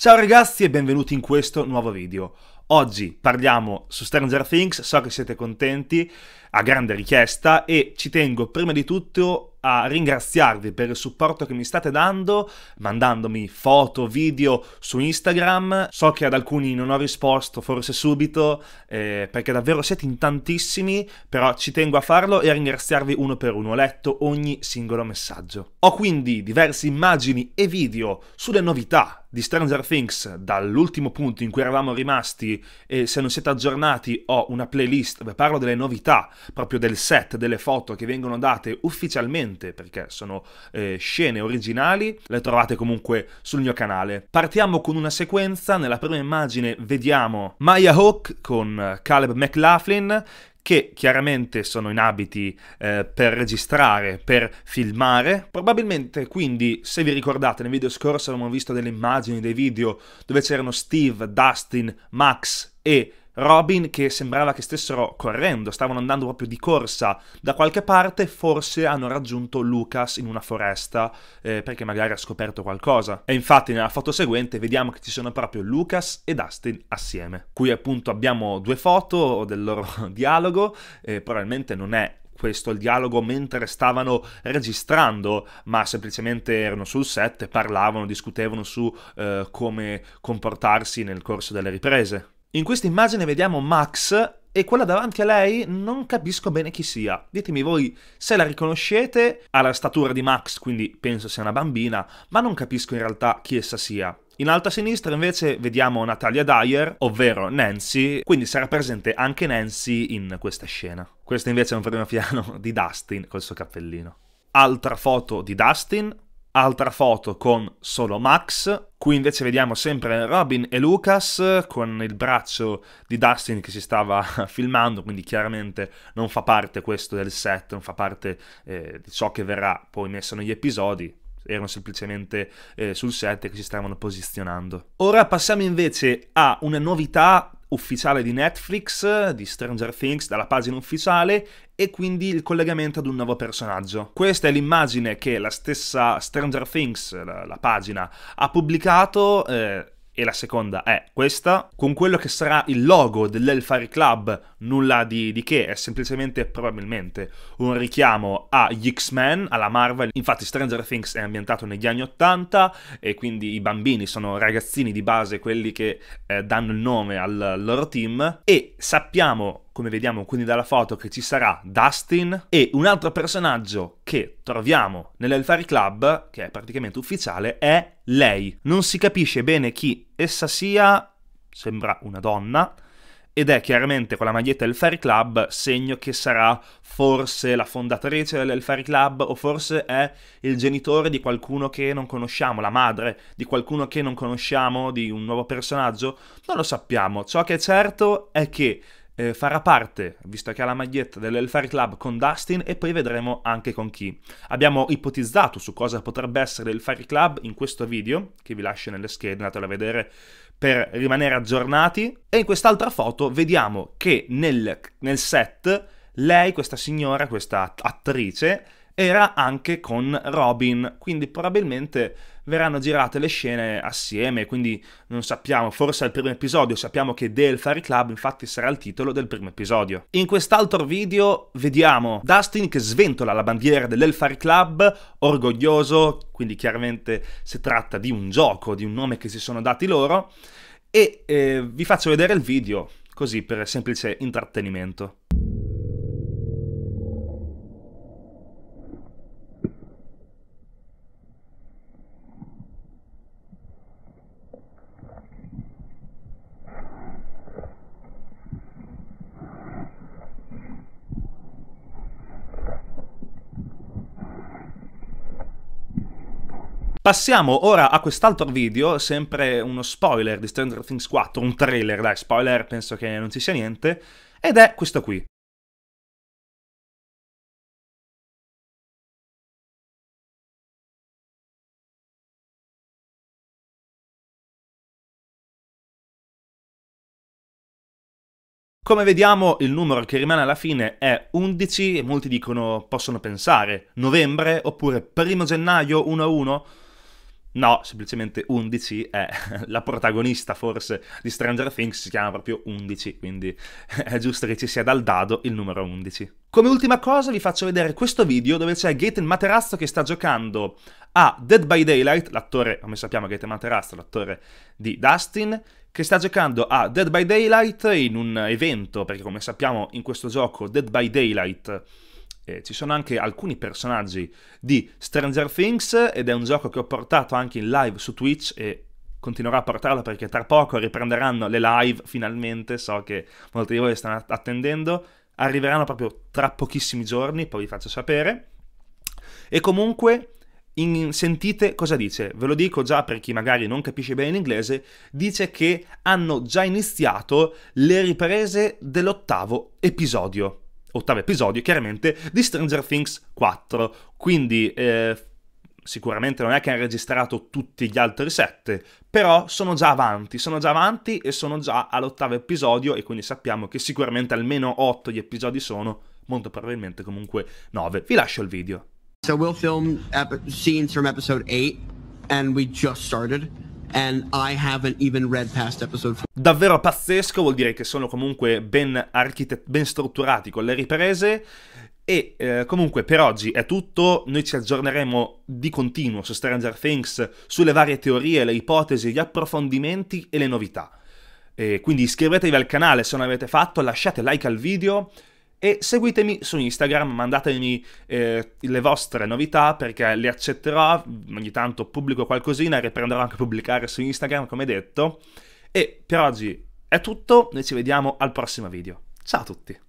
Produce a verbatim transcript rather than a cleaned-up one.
Ciao ragazzi e benvenuti in questo nuovo video. Oggi parliamo su Stranger Things, so che siete contenti, a grande richiesta, e ci tengo prima di tutto a ringraziarvi per il supporto che mi state dando, mandandomi foto, video su Instagram. So che ad alcuni non ho risposto, forse subito, eh, perché davvero siete in tantissimi, però ci tengo a farlo e a ringraziarvi uno per uno. Ho letto ogni singolo messaggio. Ho quindi diverse immagini e video sulle novità di Stranger Things dall'ultimo punto in cui eravamo rimasti, e se non siete aggiornati ho una playlist dove parlo delle novità, proprio del set, delle foto che vengono date ufficialmente perché sono eh, scene originali. Le trovate comunque sul mio canale. Partiamo con una sequenza. Nella prima immagine vediamo Maya Hawk con Caleb McLaughlin, che chiaramente sono in abiti eh, per registrare, per filmare. Probabilmente, quindi, se vi ricordate, nel video scorso avevamo visto delle immagini, dei video dove c'erano Steve, Dustin, Max e Robin che sembrava che stessero correndo, stavano andando proprio di corsa da qualche parte, forse hanno raggiunto Lucas in una foresta eh, perché magari ha scoperto qualcosa. E infatti nella foto seguente vediamo che ci sono proprio Lucas e Dustin assieme. Qui appunto abbiamo due foto del loro dialogo, eh, probabilmente non è questo il dialogo mentre stavano registrando, ma semplicemente erano sul set, parlavano, discutevano su eh, come comportarsi nel corso delle riprese. In questa immagine vediamo Max e quella davanti a lei non capisco bene chi sia. Ditemi voi se la riconoscete. Ha la statura di Max, quindi penso sia una bambina, ma non capisco in realtà chi essa sia. In alto a sinistra invece vediamo Natalia Dyer, ovvero Nancy, quindi sarà presente anche Nancy in questa scena. Questo invece è un primo piano di Dustin col suo cappellino. Altra foto di Dustin, altra foto con solo Max. Qui invece vediamo sempre Robin e Lucas con il braccio di Dustin che si stava filmando, quindi chiaramente non fa parte questo del set, non fa parte eh, di ciò che verrà poi messo negli episodi, erano semplicemente eh, sul set che si stavano posizionando. Ora passiamo invece a una novità ufficiale di Netflix, di Stranger Things, dalla pagina ufficiale, e quindi il collegamento ad un nuovo personaggio. Questa è l'immagine che la stessa Stranger Things, la, la pagina, ha pubblicato, eh, e la seconda è questa, con quello che sarà il logo dell'Hellfire Club. Nulla di, di che, è semplicemente probabilmente un richiamo agli X-Men, alla Marvel. Infatti Stranger Things è ambientato negli anni ottanta e quindi i bambini sono ragazzini di base, quelli che eh, danno il nome al loro team, e sappiamo, come vediamo quindi dalla foto, che ci sarà Dustin e un altro personaggio che troviamo nell'Hellfire Club, che è praticamente ufficiale, è lei. Non si capisce bene chi essa sia, sembra una donna, ed è chiaramente con la maglietta Hellfire Club, segno che sarà forse la fondatrice dell'Hellfire Club, o forse è il genitore di qualcuno che non conosciamo, la madre di qualcuno che non conosciamo, di un nuovo personaggio, non lo sappiamo. Ciò che è certo è che Eh, farà parte, visto che ha la maglietta dell'Hellfire Club, con Dustin, e poi vedremo anche con chi. Abbiamo ipotizzato su cosa potrebbe essere l'Hellfire Club in questo video, che vi lascio nelle schede, andatelo a vedere per rimanere aggiornati. E in quest'altra foto vediamo che nel, nel set lei, questa signora, questa attrice, era anche con Robin, quindi probabilmente verranno girate le scene assieme, quindi non sappiamo, forse al primo episodio, sappiamo che The Hellfire Club infatti sarà il titolo del primo episodio. In quest'altro video vediamo Dustin che sventola la bandiera dell'Hellfire Club, orgoglioso, quindi chiaramente si tratta di un gioco, di un nome che si sono dati loro, e eh, vi faccio vedere il video, così per semplice intrattenimento. Passiamo ora a quest'altro video, sempre uno spoiler di Stranger Things quattro, un trailer, dai, spoiler, penso che non ci sia niente, ed è questo qui. Come vediamo, il numero che rimane alla fine è undici, e molti dicono, possono pensare novembre, oppure primo gennaio, uno a uno. No, semplicemente undici è la protagonista forse di Stranger Things, si chiama proprio undici, quindi è giusto che ci sia dal dado il numero undici. Come ultima cosa vi faccio vedere questo video dove c'è Gaten Materazzo che sta giocando a Dead by Daylight, l'attore, come sappiamo Gaten Materazzo, l'attore di Dustin, che sta giocando a Dead by Daylight in un evento, perché come sappiamo in questo gioco Dead by Daylight Eh, ci sono anche alcuni personaggi di Stranger Things ed è un gioco che ho portato anche in live su Twitch e continuerò a portarlo perché tra poco riprenderanno le live finalmente, so che molti di voi stanno attendendo, arriveranno proprio tra pochissimi giorni, poi vi faccio sapere. E comunque in, sentite cosa dice, ve lo dico già per chi magari non capisce bene l'inglese, dice che hanno già iniziato le riprese dell'ottavo episodio. ottavo episodio, chiaramente, di Stranger Things quattro, quindi eh, sicuramente non è che hanno registrato tutti gli altri sette, però sono già avanti, sono già avanti e sono già all'ottavo episodio e quindi sappiamo che sicuramente almeno otto gli episodi sono, molto probabilmente comunque nove. Vi lascio il video. So we'll film scenes from episode eight and we just started. And I haven't even read past episode four. Davvero pazzesco, vuol dire che sono comunque ben, ben strutturati con le riprese e eh, comunque per oggi è tutto, noi ci aggiorneremo di continuo su Stranger Things, sulle varie teorie, le ipotesi, gli approfondimenti e le novità. E quindi iscrivetevi al canale se non l'avete fatto, lasciate like al video e seguitemi su Instagram, mandatemi eh, le vostre novità perché le accetterò, ogni tanto pubblico qualcosina, riprenderò anche a pubblicare su Instagram come detto. E per oggi è tutto, noi ci vediamo al prossimo video. Ciao a tutti!